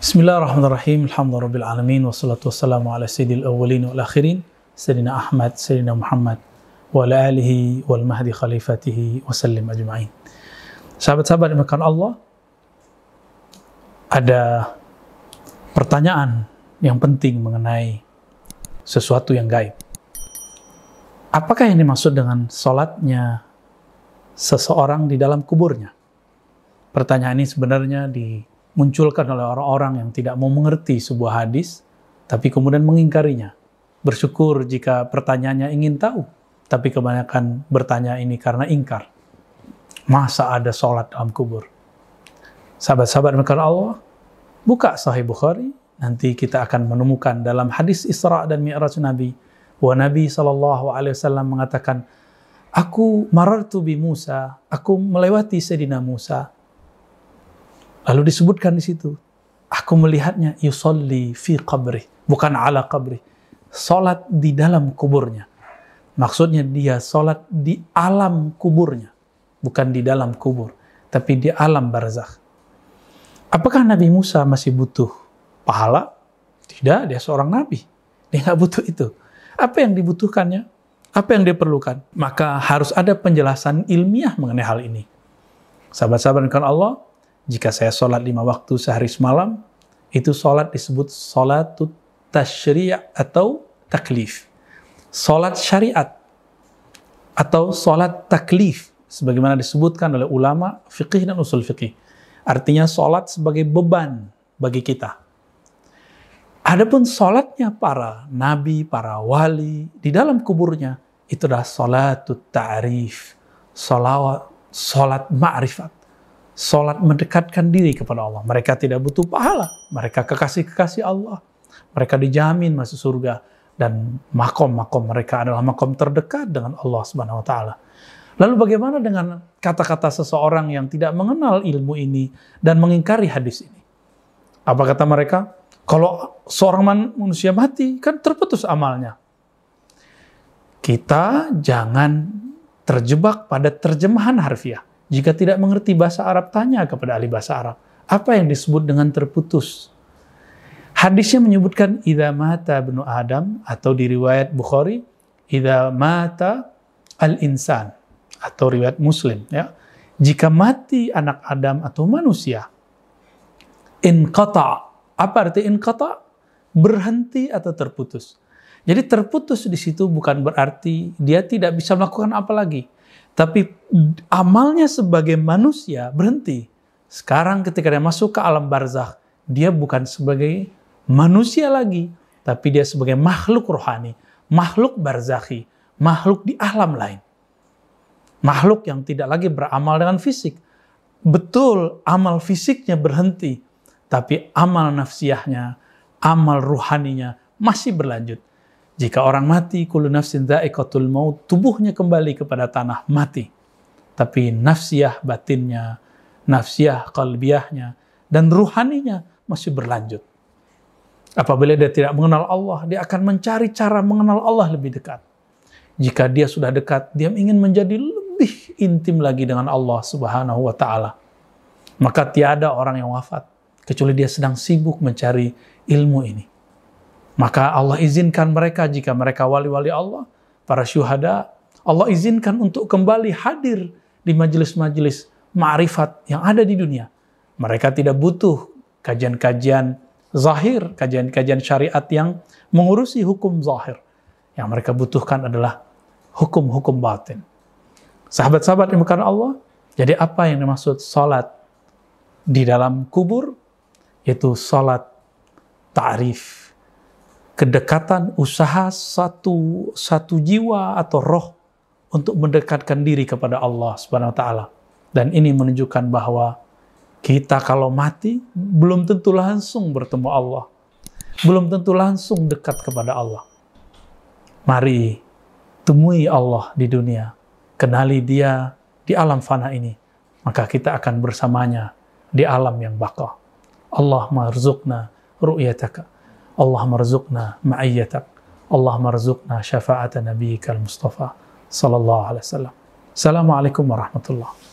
Bismillahirrahmanirrahim. Alhamdulillah alamin wassalatu wassalamu ala sayyidil awwalin wal akhirin sayyidina Ahmad sayyidina Muhammad wa ala alihi wal mahdi khalifatihi wa sallim ajma'in. Sahabat-sahabat yang dimuliakan Allah, ada pertanyaan yang penting mengenai sesuatu yang gaib. Apakah yang dimaksud dengan salatnya seseorang di dalam kuburnya? Pertanyaan ini sebenarnya dimunculkan oleh orang-orang yang tidak mau mengerti sebuah hadis, tapi kemudian mengingkarinya. Bersyukur jika pertanyaannya ingin tahu, tapi kebanyakan bertanya ini karena ingkar. Masa ada sholat dalam kubur? Sahabat-sahabat maka Allah, buka Sahih Bukhari, nanti kita akan menemukan dalam hadis Isra dan Mi'raj Nabi, wa Nabi SAW mengatakan, aku marartu bi Musa, aku melewati Sayyidina Musa. Lalu disebutkan di situ, aku melihatnya yusolli fi qabrih, bukan ala qabrih, salat di dalam kuburnya. Maksudnya dia salat di alam kuburnya, bukan di dalam kubur, tapi di alam barzakh. Apakah Nabi Musa masih butuh pahala? Tidak, dia seorang nabi. Dia nggak butuh itu. Apa yang dibutuhkannya? Apa yang dia perlukan? Maka harus ada penjelasan ilmiah mengenai hal ini. Sahabat-sahabat dengan Allah, jika saya sholat 5 waktu sehari semalam, itu sholat disebut sholatut tashri' atau taklif. Sholat syariat atau sholat taklif, sebagaimana disebutkan oleh ulama fiqih dan usul fiqih. Artinya sholat sebagai beban bagi kita. Adapun sholatnya para nabi, para wali di dalam kuburnya, itu adalah sholatut ta'rif, sholat ma'rifat, sholat mendekatkan diri kepada Allah. Mereka tidak butuh pahala, mereka kekasih-kekasih Allah, mereka dijamin masuk surga, dan makom-makom mereka adalah makom terdekat dengan Allah Subhanahu wa Ta'ala. Lalu bagaimana dengan kata-kata seseorang yang tidak mengenal ilmu ini dan mengingkari hadis ini? Apa kata mereka? Kalau seorang manusia mati, kan terputus amalnya. Kita jangan terjebak pada terjemahan harfiah. Jika tidak mengerti bahasa Arab, tanya kepada ahli bahasa Arab. Apa yang disebut dengan terputus? Hadisnya menyebutkan, idza mata ibnu Adam, atau di riwayat Bukhari, idza mata al-insan, atau riwayat Muslim. Ya. Jika mati anak Adam atau manusia, inqata'. Apa arti inqata'? Berhenti atau terputus. Jadi terputus di situ bukan berarti dia tidak bisa melakukan apa lagi. Tapi amalnya sebagai manusia berhenti. Sekarang ketika dia masuk ke alam barzakh, dia bukan sebagai manusia lagi, tapi dia sebagai makhluk rohani, makhluk barzakhi, makhluk di alam lain. Makhluk yang tidak lagi beramal dengan fisik. Betul, amal fisiknya berhenti. Tapi amal nafsiyahnya, amal ruhaninya masih berlanjut. Jika orang mati, kullu nafsin dha'iqatul maut, tubuhnya kembali kepada tanah, mati. Tapi nafsiyah batinnya, nafsiyah qalbiyahnya, dan ruhaninya masih berlanjut. Apabila dia tidak mengenal Allah, dia akan mencari cara mengenal Allah lebih dekat. Jika dia sudah dekat, dia ingin menjadi lebih intim lagi dengan Allah Subhanahu wa Ta'ala. Maka tiada orang yang wafat kecuali dia sedang sibuk mencari ilmu ini. Maka Allah izinkan mereka, jika mereka wali-wali Allah, para syuhada, Allah izinkan untuk kembali hadir di majelis-majelis ma'rifat yang ada di dunia. Mereka tidak butuh kajian-kajian zahir, kajian-kajian syariat yang mengurusi hukum zahir. Yang mereka butuhkan adalah hukum-hukum batin. Sahabat-sahabat yang dimuliakan Allah, jadi apa yang dimaksud salat di dalam kubur? Yaitu sholat ta'rif, kedekatan usaha satu jiwa atau roh untuk mendekatkan diri kepada Allah Subhanahu wa Ta'ala. Dan ini menunjukkan bahwa kita kalau mati belum tentu langsung bertemu Allah, belum tentu langsung dekat kepada Allah. Mari temui Allah di dunia, kenali Dia di alam fana ini, maka kita akan bersamanya di alam yang baqa. Allahumma rzuqna ru'yataka, Allahumma rzuqna ma'iyyatak, Allahumma rzuqna syafa'ata nabiyyikal Mustafa sallallahu alaihi wasallam. Assalamualaikum warahmatullahi wabarakatuh.